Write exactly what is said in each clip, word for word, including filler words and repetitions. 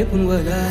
يكن ولا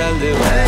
I'll do it.